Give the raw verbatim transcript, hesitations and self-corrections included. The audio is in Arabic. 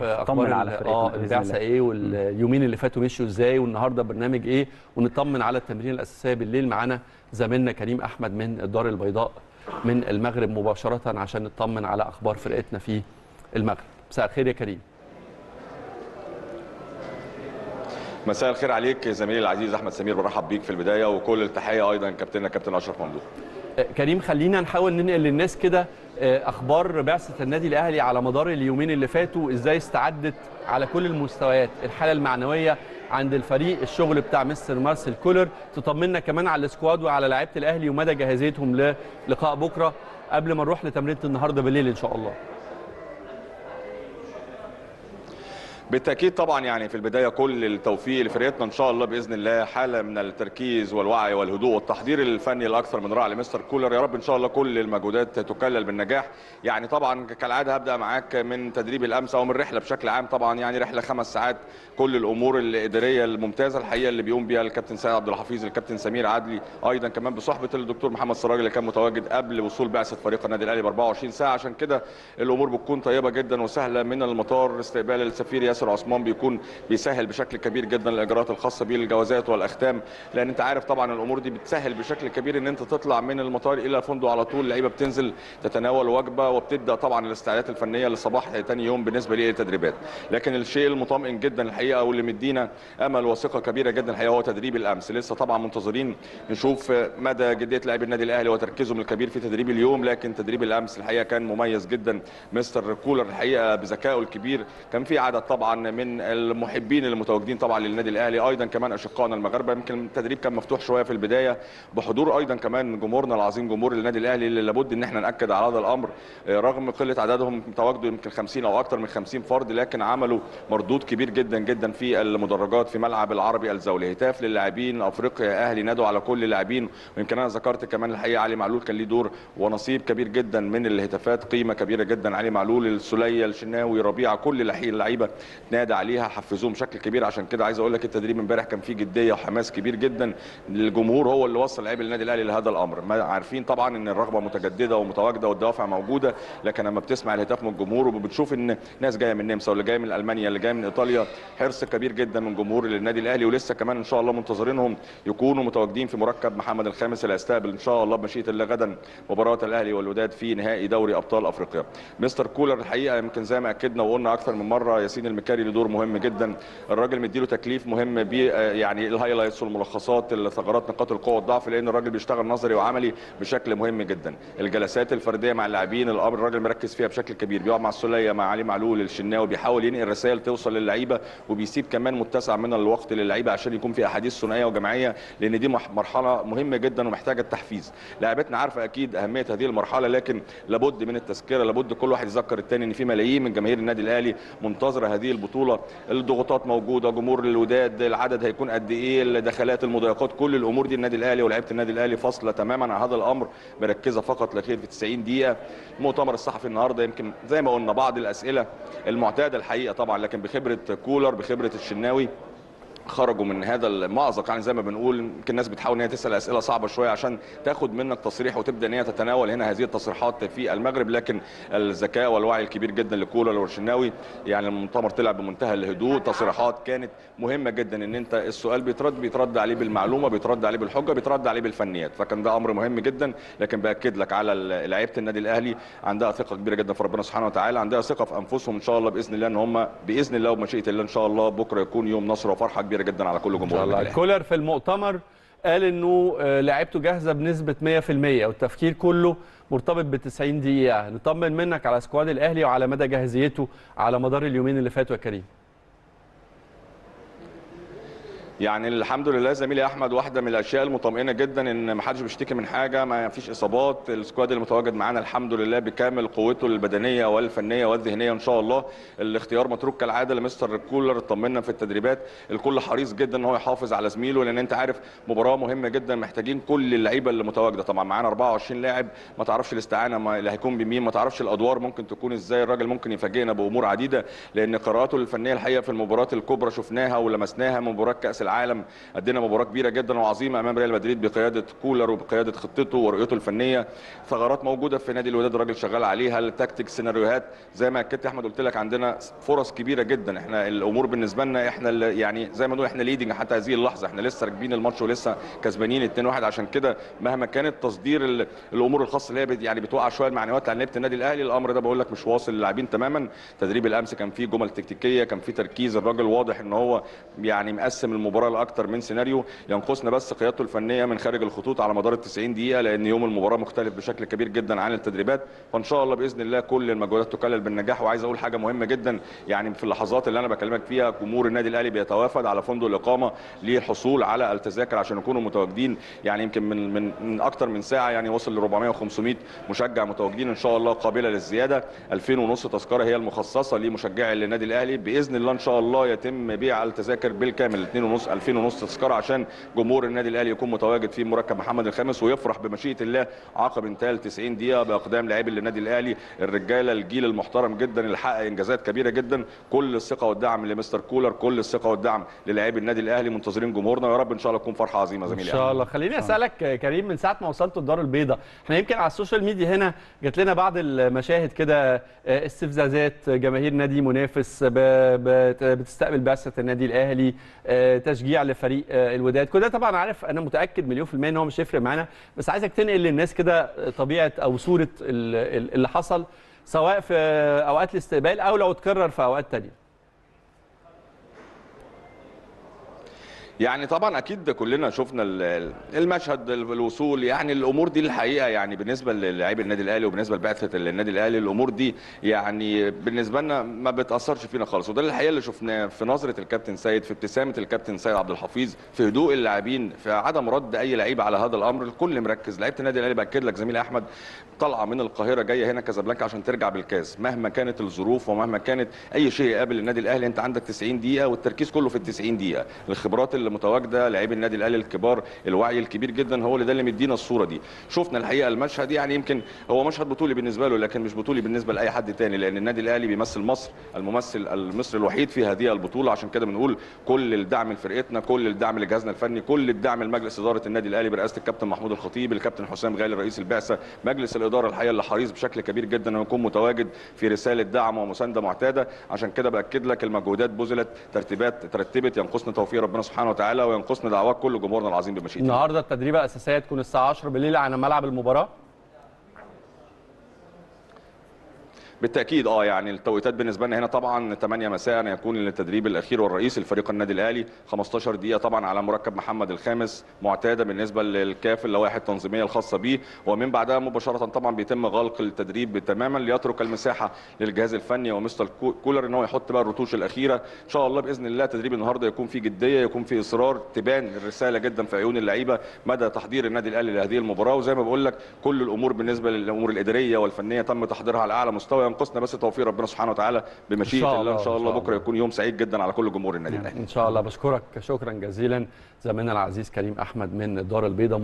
اطمن على فرقتنا البعثه ايه، واليومين اللي فاتوا مشوا ازاي، والنهارده برنامج ايه، ونطمن على التمرين الاساسيه بالليل. معانا زميلنا كريم احمد من الدار البيضاء من المغرب مباشره عشان نطمن على اخبار فرقتنا في المغرب. مساء الخير يا كريم. مساء الخير عليك زميلي العزيز احمد سمير، برحب بيك في البدايه، وكل التحيه ايضا كابتننا كابتن اشرف ممدوح. كريم، خلينا نحاول ننقل للناس كده اخبار بعثه النادي الاهلي على مدار اليومين اللي فاتوا، ازاي استعدت على كل المستويات، الحاله المعنويه عند الفريق، الشغل بتاع مستر مارسيل كولر، تطمنا كمان على السكواد وعلى لاعيبه الاهلي ومدى جاهزيتهم للقاء بكره قبل ما نروح لتمرينه النهارده بالليل ان شاء الله. بالتاكيد طبعا، يعني في البدايه كل التوفيق لفريقنا ان شاء الله باذن الله، حاله من التركيز والوعي والهدوء والتحضير الفني الاكثر من رائع لمستر كولر. يا رب ان شاء الله كل المجهودات تكلل بالنجاح. يعني طبعا كالعاده هبدا معاك من تدريب الامس او من الرحله بشكل عام، طبعا يعني رحله خمس ساعات، كل الامور الاداريه الممتازه الحقيقه اللي بيقوم بيها الكابتن سيد عبد الحفيظ، الكابتن سمير عدلي، ايضا كمان بصحبه الدكتور محمد سراج اللي كان متواجد قبل وصول بعثه فريق النادي الاهلي ب أربعة وعشرين ساعة. عشان كده الامور بتكون طيبه جدا وسهله من المطار. استقبال السفير عثمان بيكون بيسهل بشكل كبير جدا الاجراءات الخاصه بيه، الجوازات والاختام، لان انت عارف طبعا الامور دي بتسهل بشكل كبير ان انت تطلع من المطار الى الفندق على طول. اللعيبه بتنزل تتناول وجبه وبتبدا طبعا الاستعدادات الفنيه لصباح ثاني يوم بالنسبه للتدريبات. لكن الشيء المطمئن جدا الحقيقه واللي مدينا امل وثقه كبيره جدا الحقيقه هو تدريب الامس. لسه طبعا منتظرين نشوف مدى جديه لاعبي النادي الاهلي وتركيزهم الكبير في تدريب اليوم، لكن تدريب الامس الحقيقه كان مميز جدا. مستر كولر الحقيقه بذكائه الكبير كان في عدد طبعا من المحبين المتواجدين طبعا للنادي الاهلي، ايضا كمان اشقائنا المغاربه. يمكن التدريب كان مفتوح شويه في البدايه بحضور ايضا كمان جمهورنا العظيم، جمهور النادي الاهلي، اللي لابد ان احنا ناكد على هذا الامر. رغم قله عددهم، تواجدوا يمكن خمسين او اكثر من خمسين فرد، لكن عملوا مردود كبير جدا جدا في المدرجات في ملعب العربي الزولي. هتاف للاعبين افريقيا، اهلي نادوا على كل اللاعبين. ويمكن انا ذكرت كمان الحقيقه علي معلول كان ليه دور ونصيب كبير جدا من الهتافات، قيمه كبيره جدا علي معلول، السليه، الشناوي، ربيعه، كل اللعيبه نادى عليها، حفزوهم بشكل كبير. عشان كده عايز اقول لك التدريب امبارح كان فيه جديه وحماس كبير جدا. الجمهور هو اللي وصل لاعبي النادي الاهلي لهذا الامر. ما عارفين طبعا ان الرغبه متجدده ومتواجده والدوافع موجوده، لكن لما بتسمع الهتاف من الجمهور وبتشوف ان ناس جايه من النمسا واللي جايه من المانيا اللي جايه من ايطاليا، حرص كبير جدا من جمهور النادي الاهلي. ولسه كمان ان شاء الله منتظرينهم يكونوا متواجدين في مركب محمد الخامس اللي هيستقبل ان شاء الله بمشيئه الله غدا مباراه الاهلي والوداد في نهائي دوري ابطال افريقيا. مستر كولر الحقيقه يمكن زي ما اكدنا وقلنا اكثر من مره، ياسين المكاري له دور مهم جدا. الراجل مديله تكليف مهم ب يعني الهايلايتس والملخصات، الثغرات، نقاط القوه والضعف، لان الراجل بيشتغل نظري وعملي بشكل مهم جدا. الجلسات الفرديه مع اللاعبين الامر الراجل مركز فيها بشكل كبير، بيقعد مع السليه، مع علي معلول، الشناوي، بيحاول ينقل رسائل توصل للعيبه، وبيسيب كمان متسع من الوقت للعيبه عشان يكون في احاديث ثنائيه وجماعيه، لان دي مرحله مهمه جدا ومحتاجه تحفيز. لاعبتنا عارفه اكيد اهميه هذه المرحله، لكن لابد من التذكره، لابد كل واحد يذكر الثاني ان في ملايين من جماهير النادي الاهلي منتظره هذه البطوله. الضغوطات موجوده، جمهور الوداد، العدد هيكون قد ايه، الدخلات، المضايقات، كل الامور دي النادي الاهلي ولاعيبه النادي الاهلي فاصله تماما عن هذا الامر، مركزه فقط لا غير في تسعين دقيقة. المؤتمر الصحفي النهارده يمكن زي ما قلنا بعض الاسئله المعتاده الحقيقه طبعا، لكن بخبره كولر بخبره الشناوي خرجوا من هذا المأزق. يعني زي ما بنقول يمكن الناس بتحاول ان هي تسال اسئله صعبه شويه عشان تاخد منك تصريح وتبدا ان هي تتناول هنا هذه التصريحات في المغرب، لكن الذكاء والوعي الكبير جدا لكولر والشناوي. يعني المؤتمر طلع بمنتهى الهدوء، تصريحات كانت مهمه جدا، ان انت السؤال بيترد بيترد عليه بالمعلومه، بيترد عليه بالحجه، بيترد عليه بالفنيات، فكان ده امر مهم جدا. لكن باكد لك على لعيبه النادي الاهلي عندها ثقه كبيره جدا في ربنا سبحانه وتعالى، عندها ثقه في انفسهم ان شاء الله باذن الله ان هم باذن الله وبمشيئه الله ان شاء الله بكره يكون يوم نصر وفرحه كبيره جدا على كل جمهور. كولر في المؤتمر قال انه لعيبته جاهزه بنسبه مية في المية والتفكير كله مرتبط ب تسعين دقيقة. نطمن منك على سكواد الاهلي وعلى مدى جاهزيته على مدار اليومين اللي فاتوا يا كريم. يعني الحمد لله زميلي احمد، واحده من الاشياء المطمئنه جدا ان ما حدش بيشتكي من حاجه، ما فيش اصابات، السكواد اللي متواجد معانا الحمد لله بكامل قوته البدنيه والفنيه والذهنيه ان شاء الله. الاختيار متروك كالعاده لمستر كولر، اطمنا في التدريبات الكل حريص جدا ان هو يحافظ على زميله، لان انت عارف مباراه مهمه جدا محتاجين كل اللعيبه اللي متواجده. طبعا معانا أربعة وعشرين لاعب، ما تعرفش الاستعانه اللي هيكون بمين، ما تعرفش الادوار ممكن تكون ازاي، الراجل ممكن يفاجئنا بامور عديده، لان قراءاته الفنيه الحقيقه في المباريات الكبرى شفناها ولمسناها. مباراه كاس العالم. قدمنا مباراه كبيره جدا وعظيمه امام ريال مدريد بقياده كولر وبقياده خطته ورؤيته الفنيه. ثغرات موجوده في نادي الوداد الراجل شغال عليها، التكتيك، سيناريوهات، زي ما كابتن احمد قلت لك عندنا فرص كبيره جدا. احنا الامور بالنسبه لنا احنا يعني زي ما نقول احنا ليدنج حتى هذه اللحظه، احنا لسه راكبين الماتش ولسه كسبانين اتنين واحد، عشان كده مهما كانت تصدير الامور الخاصه اللي هي يعني بتوقع شويه المعنويات على لعيبه النادي الاهلي، الامر ده بقول لك مش واصل للاعبين تماما. تدريب الامس كان فيه جمل تكتيكيه، كان فيه تركيز، الراجل واضح ان هو يعني مقسم المباراه لاكثر من سيناريو. ينقصنا بس قيادته الفنيه من خارج الخطوط على مدار التسعين دقيقه، لان يوم المباراه مختلف بشكل كبير جدا عن التدريبات. فان شاء الله باذن الله كل المجهودات تكلل بالنجاح. وعايز اقول حاجه مهمه جدا، يعني في اللحظات اللي انا بكلمك فيها جمهور النادي الاهلي بيتوافد على فندق الاقامه للحصول على التذاكر عشان يكونوا متواجدين، يعني يمكن من من, من اكثر من ساعه يعني وصل ل أربعمية وخمسمية مشجع متواجدين ان شاء الله قابله للزياده. ألفين ونص تذكره هي المخصصه لمشجعي النادي الاهلي باذن الله. ان شاء الله يتم بيع التذاكر بالكامل اتنين ونص ألفين ونص تذكره عشان جمهور النادي الاهلي يكون متواجد في مركب محمد الخامس ويفرح بمشيئه الله عقب انتهاء تسعين دقيقه باقدام لاعبي النادي الاهلي. الرجاله الجيل المحترم جدا اللي حقق انجازات كبيره جدا. كل الثقه والدعم لمستر كولر، كل الثقه والدعم للاعبي النادي الاهلي. منتظرين جمهورنا ويا رب ان شاء الله تكون فرحه عظيمه زميلي. ان شاء الله. خليني اسالك كريم، من ساعه ما وصلت الدار البيضاء احنا يمكن على السوشيال ميديا هنا جات لنا بعض المشاهد كده، استفزازات جماهير نادي منافس بتستقبل بعثه النادي الاهلي، تشجيع لفريق الوداد، كل ده طبعا عارف انا متاكد مليون في الميه ان هو مش هيفرق معانا، بس عايزك تنقل للناس كده طبيعه او صوره اللي حصل سواء في اوقات الاستقبال او لو اتكرر في اوقات ثانيه. يعني طبعا اكيد كلنا شفنا المشهد الوصول، يعني الامور دي الحقيقه يعني بالنسبه للاعبي النادي الاهلي وبالنسبه لبعثه النادي الاهلي الامور دي يعني بالنسبه لنا ما بتاثرش فينا خالص، وده الحقيقه اللي شفناه في نظره الكابتن سيد، في ابتسامه الكابتن سيد عبد الحفيظ، في هدوء اللاعبين، في عدم رد اي لعيب على هذا الامر، الكل مركز. لعيبه النادي الاهلي باكد لك زميلي احمد طالعه من القاهره جايه هنا كازابلانكا عشان ترجع بالكاس، مهما كانت الظروف ومهما كانت اي شيء يقابل النادي الاهلي. انت عندك تسعين دقيقه والتركيز كله في ال تسعين دقيقه، الخبرات اللي متواجده، لاعبي النادي الاهلي الكبار، الوعي الكبير جدا هو اللي ده اللي مدينا الصوره دي. شفنا الحقيقه المشهد، يعني يمكن هو مشهد بطولي بالنسبه له لكن مش بطولي بالنسبه لاي حد تاني، لان النادي الاهلي بيمثل مصر، الممثل المصري الوحيد في هذه البطوله. عشان كده بنقول كل الدعم لفرقتنا، كل الدعم لجهازنا الفني، كل الدعم لمجلس اداره النادي الاهلي برئاسه الكابتن محمود الخطيب، الكابتن حسام غالي رئيس البعثه، مجلس الاداره الحقيقه اللي حريص بشكل كبير جدا انه يكون متواجد في رساله دعم ومسانده معتاده. عشان كده باكد لك المجهودات بذلت، ترتيبات ترتبت، ينقصنا توفيق ربنا سبحانه وتعالى وينقصنا دعوات كل جمهورنا العظيم بمشيئته. النهارده التدريبه الاساسيه تكون الساعه عشرة بالليل على ملعب المباراه بالتاكيد. اه يعني التوقيتات بالنسبه لنا هنا طبعا تمانية مساء يكون التدريب الاخير والرئيسي لفريق النادي الاهلي، خمستاشر دقيقه طبعا على مركب محمد الخامس معتاده بالنسبه للكاف اللوائح التنظيميه الخاصه به، ومن بعدها مباشره طبعا بيتم غلق التدريب تماما ليترك المساحه للجهاز الفني ومستر كولر ان هو يحط بقى الرتوش الاخيره. ان شاء الله باذن الله تدريب النهارده يكون فيه جديه، يكون فيه اصرار، تبان الرساله جدا في عيون اللعيبه مدى تحضير النادي الاهلي لهذه المباراه. وزي ما بقول لك كل الامور بالنسبه للامور الاداريه والفنيه تم تحضيرها على اعلى مستوى. ينقصنا بس توفيق ربنا سبحانه وتعالى بمشيئه الله. ان شاء الله بكره يكون يوم سعيد جدا على كل جمهور النادي الاهلي ان شاء الله. بشكرك شكرا جزيلا زميلنا العزيز كريم احمد من الدار البيضاء.